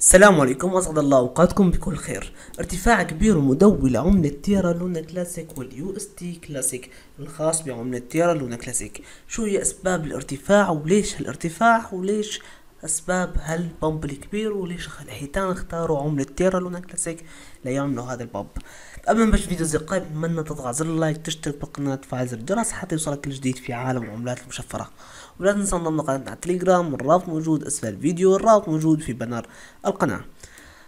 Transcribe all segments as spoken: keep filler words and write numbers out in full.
السلام عليكم واسعد الله اوقاتكم بكل خير. ارتفاع كبير مدوي لعملة تيرا لونا كلاسيك واليو اس تي كلاسيك الخاص بعملة تيرا لونا كلاسيك. شو هي اسباب الارتفاع وليش هالارتفاع وليش اسباب هالبامب الكبير وليش الحيتان اختاروا عملة تيرا لونا كلاسيك ليعملوا هذا البامب؟ قبل ما نبلش فيديو اصدقائي بتمنى تضغط على زر اللايك وتشترك بالقناة وتفعل زر الجرس حتى يوصلك كل جديد في عالم العملات المشفرة، ولا تنسى انضم لقناتنا على التليجرام، الرابط موجود اسفل الفيديو، الرابط موجود في بانر القناة.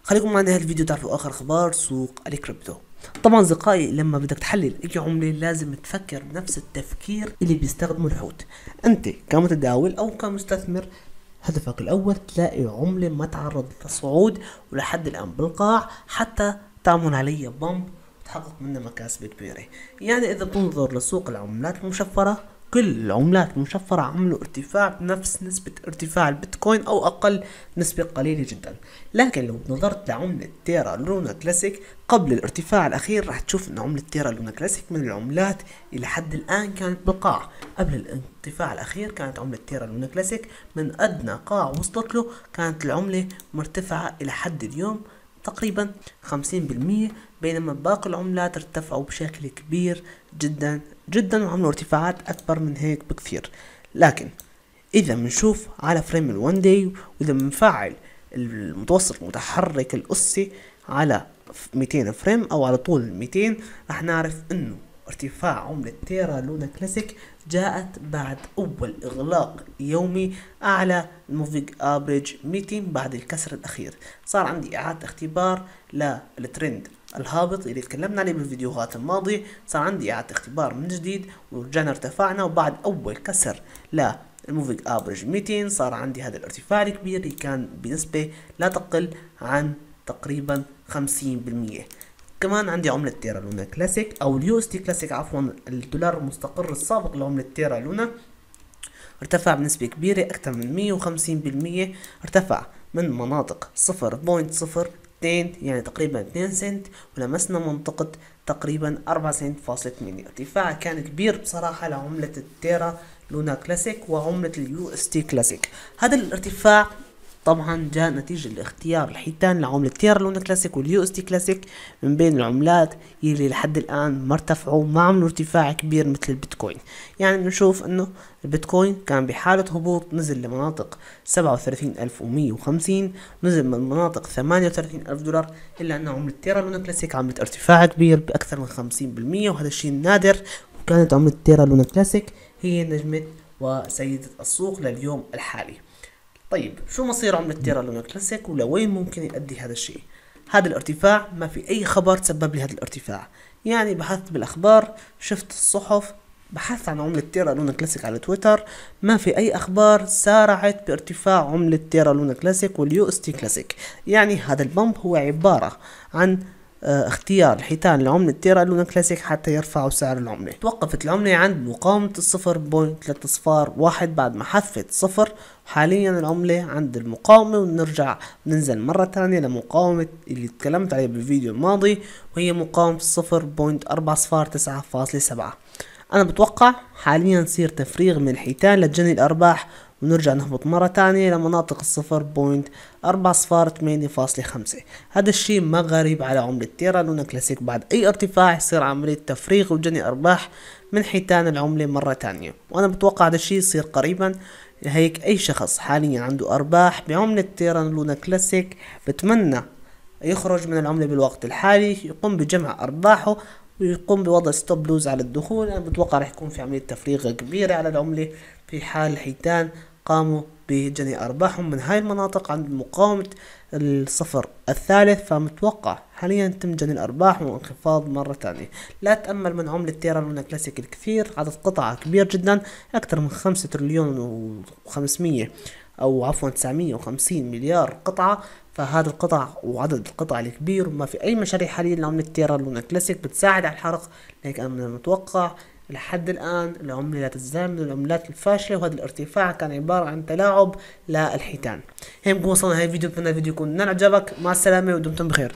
خليكم معنا هالفيديو تعرفوا اخر اخبار سوق الكريبتو. طبعا اصدقائي لما بدك تحلل اي عمله لازم تفكر بنفس التفكير اللي بيستخدمه الحوت. انت كمتداول او كمستثمر هدفك الاول تلاقي عمله ما تعرضت للصعود ولحد الان بالقاع حتى تعمل عليها بامب وتحقق منها مكاسب كبيره. يعني اذا بتنظر لسوق العملات المشفره، كل العملات المشفره عملوا ارتفاع بنفس نسبه ارتفاع البيتكوين او اقل، نسبه قليله جدا. لكن لو نظرت لعمله تيرا لونا كلاسيك قبل الارتفاع الاخير راح تشوف ان عمله تيرا لونا كلاسيك من العملات الى حد الان كانت بالقاع. قبل الارتفاع الاخير كانت عمله تيرا لونا كلاسيك من ادنى قاع وصلت له، كانت العمله مرتفعه الى حد اليوم تقريبا خمسين بالمية، بينما باقي العملات ارتفعوا بشكل كبير جدا جدا وعملوا ارتفاعات اكبر من هيك بكثير. لكن اذا بنشوف على فريم الون داي واذا بنفعل المتوسط المتحرك الاسي على مئتين فريم او على طول مئتين رح نعرف انه ارتفاع عملة تيرا لونا كلاسيك جاءت بعد اول اغلاق يومي اعلى الموفينج افريج مئتين بعد الكسر الاخير. صار عندي اعادة اختبار للترند الهابط اللي تكلمنا عليه بالفيديوهات الماضية، صار عندي اعادة اختبار من جديد ورجعنا ارتفعنا، وبعد اول كسر للموفينج افريج مئتين صار عندي هذا الارتفاع الكبير اللي كان بنسبة لا تقل عن تقريبا خمسين بالمية. كمان عندي عملة تيرا لونا كلاسيك او اليو اس تي كلاسيك عفوا، الدولار المستقر السابق لعملة تيرا لونا ارتفع بنسبة كبيرة اكثر من مئة وخمسين بالمية، ارتفع من مناطق صفر فاصلة صفر اثنين يعني تقريبا اثنين سنت ولمسنا منطقة تقريبا أربعة سنت فاصلة ثمانية. ارتفاع كان كبير بصراحة لعملة التيرا لونا كلاسيك وعملة اليو اس تي كلاسيك. هذا الارتفاع طبعا جاء نتيجة لاختيار الحيتان لعملة تيرا لونا كلاسيك واليو اس تي كلاسيك من بين العملات يلي لحد الآن ما ارتفعوا، ما عملوا ارتفاع كبير مثل البيتكوين. يعني بنشوف انه البيتكوين كان بحالة هبوط، نزل لمناطق سبعة وثلاثين ألف ومئة وخمسين، نزل من مناطق ثمانية وثلاثين ألف دولار، إلا أن عملة تيرا لونا كلاسيك عملت ارتفاع كبير بأكثر من خمسين بالمية وهذا الشيء نادر. وكانت عملة تيرا لونا كلاسيك هي نجمة وسيدة السوق لليوم الحالي. طيب شو مصير عملة تيرا لونا كلاسيك ولوين ممكن يؤدي هذا الشيء؟ هذا الارتفاع ما في أي خبر تسبب لهذا الارتفاع، يعني بحثت بالأخبار، شفت الصحف، بحثت عن عملة تيرا لونا كلاسيك على تويتر، ما في أي أخبار سارعت بارتفاع عملة تيرا لونا كلاسيك واليو اس تي كلاسيك. يعني هذا البمب هو عبارة عن اختيار الحيتان لعملة تيرا لونا كلاسيك حتى يرفعوا سعر العملة. توقفت العملة عند مقاومة الصفر بوينت ثلاثة صفار واحد بعد ما حذفت صفر، حاليا العملة عند المقاومة ونرجع ننزل مرة تانية لمقاومة اللي تكلمت عليها بالفيديو الماضي وهي مقاومة صفر بوينت أربعة صفار تسعة فاصلة سبعة. أنا بتوقع حاليا نصير تفريغ من الحيتان لتجني الأرباح ونرجع نهبط مرة تانية لمناطق الصفر بوينت أربعة صفار ثمانية فاصلة خمسة. هذا الشيء ما غريب على عملة تيرا لونا كلاسيك، بعد أي ارتفاع يصير عملية تفريغ وجني أرباح من حيتان العملة مرة تانية، وأنا بتوقع هذا الشيء يصير قريبا. لهيك أي شخص حاليا عنده أرباح بعملة تيرا لونا كلاسيك بتمنى يخرج من العملة بالوقت الحالي، يقوم بجمع أرباحه ويقوم بوضع ستوب لوز على الدخول. أنا بتوقع رح يكون في عملية تفريغ كبيرة على العملة في حال الحيتان قاموا بجني أرباحهم من هاي المناطق عند مقاومة الصفر الثالث، فمتوقع حاليا تم جني الأرباح وانخفاض مرة تانية. لا تأمل من عملة تيرا لونا كلاسيك الكثير، عدد قطع كبير جدا أكثر من خمسة تريليون وخمسمية أو عفوا تسعمية وخمسين مليار قطعة، فهذا القطع وعدد القطع الكبير وما في أي مشاريع حاليا لعملة تيرا لونا كلاسيك بتساعد على الحرق. لكن أنا متوقع لحد الآن العملة لا تزال من العملات الفاشلة، وهذا الارتفاع كان عبارة عن تلاعب للحيتان. هيك بكون وصلنا لهي الفيديو، بتمنى الفيديو يكون من إعجابك. مع السلامة ودمتم بخير.